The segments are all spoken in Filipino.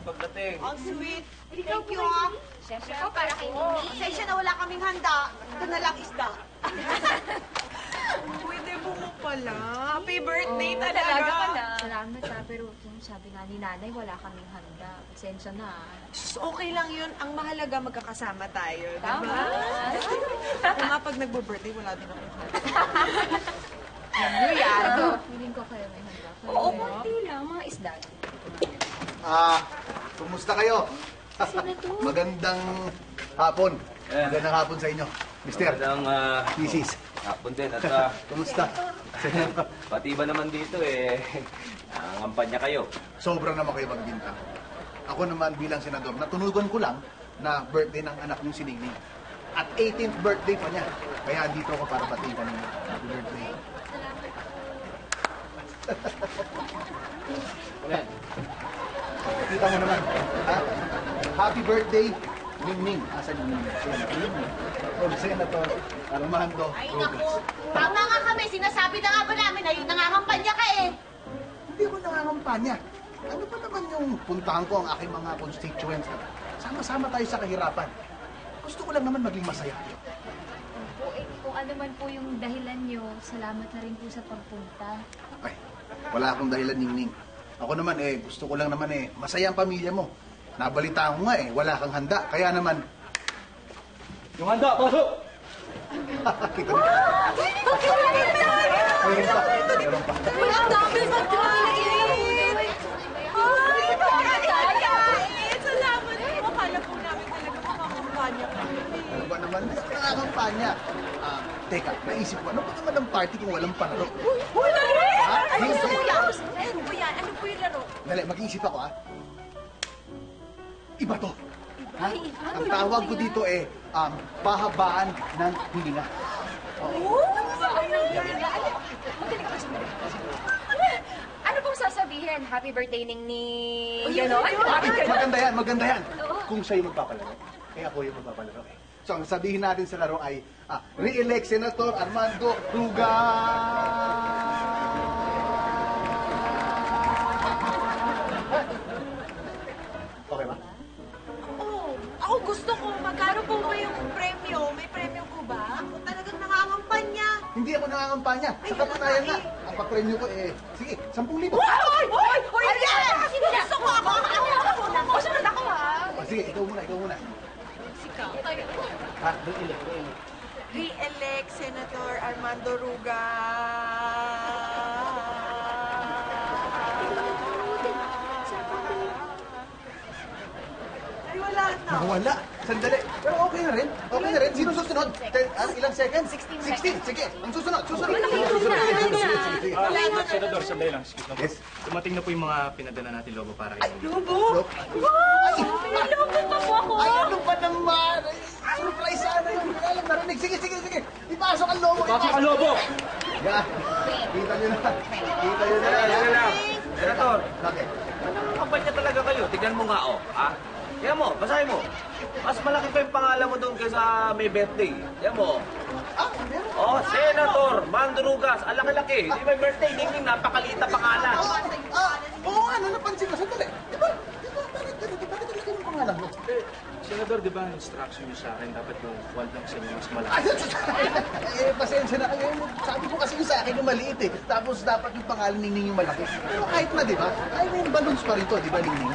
sa pagdating. Ang sweet. Thank you, ha? Siyempre, para kay Mimi. Sensya na wala kaming handa. Ito na lang isda. Pwede mo ko pala. Happy birthday talaga. Salamat ha, pero sabi nga ni nanay, wala kaming handa. Sensya na. Okay lang yun. Ang mahalaga, magkakasama tayo. Tama. Kung nga pag nagbo-birthday, wala din akong handa. Ano yan? Piling ko kayo may handa. Oo, konti lang. Mga isda. Kumusta kayo? Magandang hapon. Magandang hapon sa inyo. Mister, Mrs. Hapon din. At kumusta? Pati iba naman dito eh. Nangangampanya kayo. Sobrang naman kayo magbinta. Ako naman bilang senador, natunugan ko lang na birthday ng anak niyong si Ningning. At 18th birthday pa niya. Kaya dito ako para batiin pa ninyo. Happy birthday. Salamat po. Ulan. Kita mo naman. Ha? Happy birthday, Ningning. Asan yung Ningning? O, Senator Armando. Ay, naku. Tama nga kami. Sinasabi na nga ba namin na yung nangangampanya ka eh. Hindi ko nangangampanya. Ano ba naman yung puntahan ko ang aking mga constituents? Sama-sama tayo sa kahirapan. Gusto ko lang naman maging masaya. O, eh, kung ano man po yung dahilan nyo, salamat na rin po sa pagpunta. Ay, wala akong dahilan, Ningning. Ako naman eh, gusto ko lang naman eh, masaya ang pamilya mo. Nabalita ko nga eh, wala kang handa. Kaya naman... Yung handa, pasok! Kita na. Ang dami magkain! Ay, magkain! Salamat po. Makala po namin talaga makakampanya ka. Ano ba naman? Makakampanya. Teka, naisip ko, ano ba naman ang party kung walang panalo? Wala rin! Ano gusto mo yan? Ano po yan? Ano po yung laro? Dali, mag-iisip ako ah. Iba to. Ha? Ang tawag ko dito eh, pahabaan ng hininga. Oo! Pahabaan ng hininga? Magaling ako siya. Ano pong sasabihin? Happy birthday, Ningning. Maganda yan, maganda yan. Kung sa'yo magpapalaro, eh ako yung magpapalaro eh. So, ang sabihin natin sa laro ay, re-elect Senator Armando Dugan! Gusto ko, magkano po ba yung premyo? May premyo ko ba? Ako talagang nangangampanya. Hindi ako nangangampanya. Sa kapatayan na. Ang papremyo ko eh, sige, 10,000. Wow! Hoy! Ayan! Gusto ko ako! Ako! Sunod ako ha! Sige, ikaw muna. Sika. Ha? Re-elect Senator Armando Dugan. Nawala. Sandali. Pero okay na rin. Okay na rin. Sino susunod? Ilang seconds? 16. Sige. Ang susunod. Susunod. Senador, sandali lang. Excuse me. Tumating na po yung mga pinadala natin lobo para kayo. Ay, lobo? Wow! May lobo pa po ako! Ay, ano ba naman? Surprise sana yun. Alam na rin. Sige. Ipasok ang lobo. Yeah. Kita nyo na. Senador. Okay. Kampanya talaga kayo. Tignan mo nga o. Yan mo, basahin mo. Mas malaki pa yung pangalan mo doon kaysa may birthday. Yan mo. Meron? Senator, Mandurugas, alaki-laki. Di may birthday, Ningning, napakalita pangalan. Oo, napansin ko. Sandali. Bakit yung pangalan mo? Senador, di ba instruction niyo sa akin? Dapat yung wand lang sa inyo mas malaki. Pasensya na kayo. Sabi ko kasi sa akin yung maliit eh. Tapos dapat yung pangalan Ningning yung malaki. Pero kahit na, di ba? Ay, may balloons pa rin to, di ba, Ningning?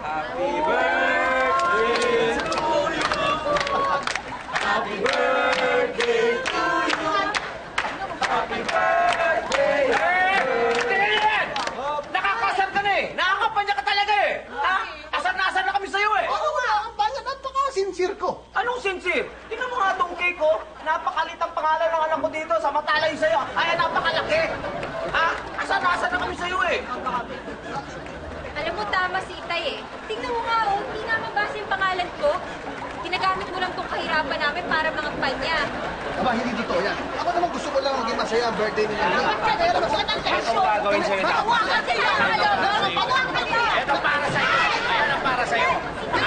Happy birthday to you! Happy birthday to you! Happy birthday to you! Sincere ko. Anong sincere? Tingnan mo nga itong cake ko. Napakalit ang pangalan ng anak ko dito. Samantalay sa'yo. Ay, napakalaki. Asan na kami sa'yo eh. Alam mo, tama si Itay eh. Tingnan mo nga oh. Hindi nga mabasa yung pangalan ko. Ginagamit mo lang itong kahirapan namin para mga panya. Aba, hindi totoo yan. Ako naman gusto ko lang maging masaya ang birthday nila. Ano ang gagawin sa'yo? Ano ang gagawin sa'yo? Ito para sa'yo.